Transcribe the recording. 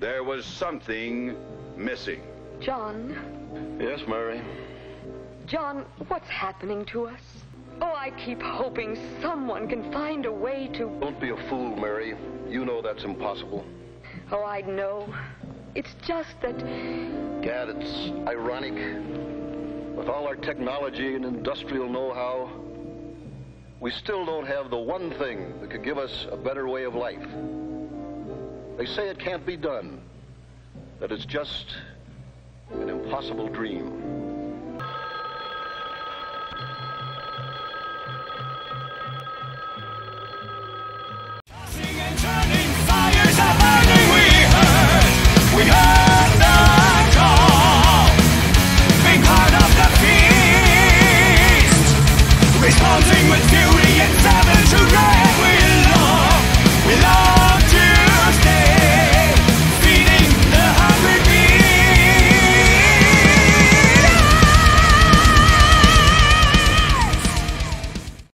There was something missing. John. Yes, Murray? John, what's happening to us? Oh, I keep hoping someone can find a way to... Don't be a fool, Murray. You know that's impossible. Oh, I know. It's just that... Gad, it's ironic. With all our technology and industrial know-how, we still don't have the one thing that could give us a better way of life. They say it can't be done, that it's just an impossible dream.